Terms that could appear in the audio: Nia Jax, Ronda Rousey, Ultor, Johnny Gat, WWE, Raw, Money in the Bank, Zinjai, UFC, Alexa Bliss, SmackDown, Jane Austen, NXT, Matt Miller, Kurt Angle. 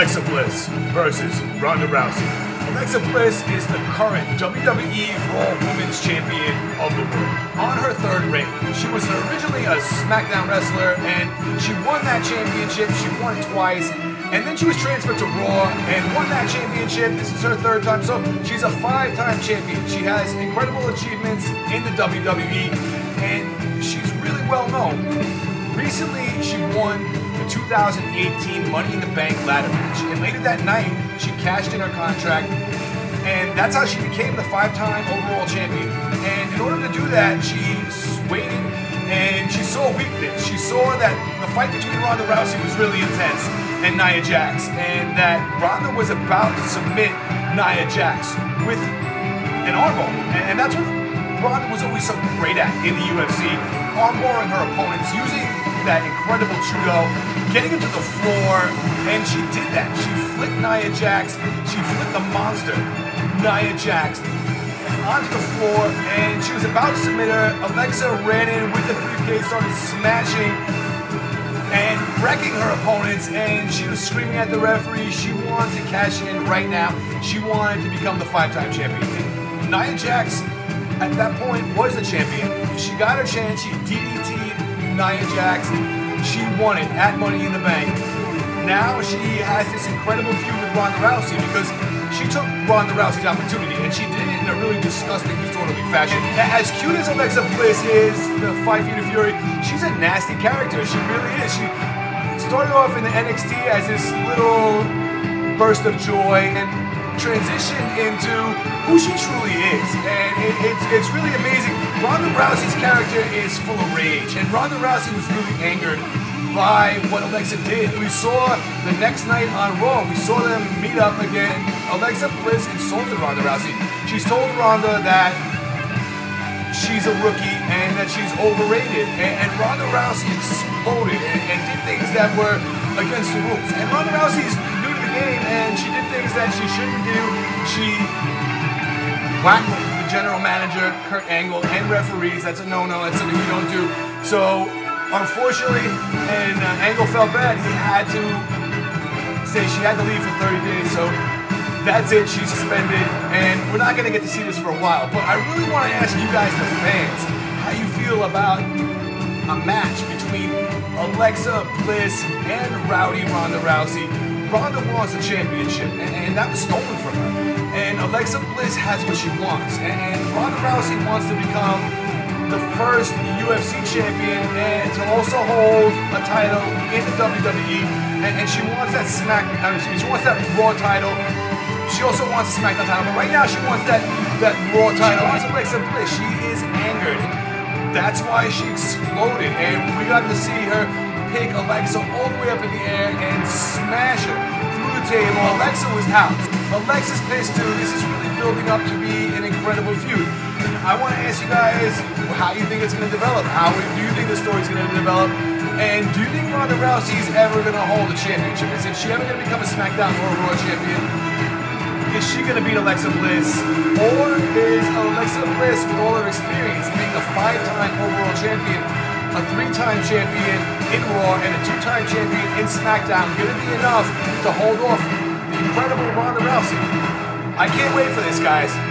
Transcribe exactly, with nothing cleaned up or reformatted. Alexa Bliss versus Ronda Rousey. Alexa Bliss is the current W W E Raw Women's Champion of the world. On her third reign, she was originally a SmackDown wrestler, and she won that championship. She won it twice, and then she was transferred to Raw and won that championship. This is her third time, so she's a five-time champion. She has incredible achievements in the W W E, and she's really well known. Recently, she won the two thousand eighteen Money in the Bank ladder match, and later that night, she cashed in her contract, and that's how she became the five-time overall champion. And in order to do that, she waited, and she saw weakness. She saw that the fight between Ronda Rousey was really intense and Nia Jax, and that Ronda was about to submit Nia Jax with an armbar, and that's what Ronda was always so great at in the U F C, armbarring her opponents, using that incredible judo, getting him to the floor, and she did that. She flipped Nia Jax, she flipped the monster, Nia Jax, onto the floor, and she was about to submit her. Alexa ran in with the briefcase, started smashing and wrecking her opponents, and she was screaming at the referee. She wanted to cash in right now. She wanted to become the five-time champion. And Nia Jax, at that point, was the champion. She got her chance. She D D T'd Nia Jax. She won it at Money in the Bank. Now she has this incredible feud with Ronda Rousey because she took Ronda Rousey's opportunity, and she did it in a really disgusting, disorderly fashion. As cute as Alexa Bliss is, the Fight Feud of Fury, she's a nasty character. She really is. She started off in the N X T as this little burst of joy and transitioned into who she truly is. And it, it's, it's really amazing. Ronda Rousey's character is full of rage, and Ronda Rousey was really angered by what Alexa did. We saw the next night on Raw, we saw them meet up again. Alexa Bliss insulted Ronda Rousey. She's told Ronda that she's a rookie and that she's overrated. And, and Ronda Rousey exploded and, and did things that were against the rules. And Ronda Rousey's new to the game, and she did things that she shouldn't do. She whacked general manager, Kurt Angle, and referees. That's a no-no. That's something you don't do. So, unfortunately, and uh, Angle felt bad. He had to say she had to leave for thirty days. So, that's it. She's suspended. And we're not going to get to see this for a while. But I really want to ask you guys, the fans, how you feel about a match between Alexa Bliss and Rowdy Ronda Rousey. Ronda wants the championship, and, and that was stolen from her. And Alexa Bliss has what she wants, and, and Ronda Rousey wants to become the first U F C champion and to also hold a title in the W W E. And, and she wants that SmackDown, she wants that Raw title. She also wants a SmackDown title, but right now she wants that that Raw title. She wants Alexa Bliss. She is angered. That's why she exploded, and we got to see her pick Alexa all the way up in the air and smash her through the table. Alexa was out. Alexa's pissed too. This is really building up to be an incredible feud. And I want to ask you guys how you think it's going to develop. How do you think the story's going to develop? And do you think Ronda Rousey's ever going to hold a championship? Is she ever going to become a SmackDown or a Raw champion? Is she going to beat Alexa Bliss? Or is Alexa Bliss, with all her experience, being a five-time overall champion, a three-time champion in Raw and a two-time champion in SmackDown, going to be enough to hold off the incredible Ronda Rousey? I can't wait for this, guys.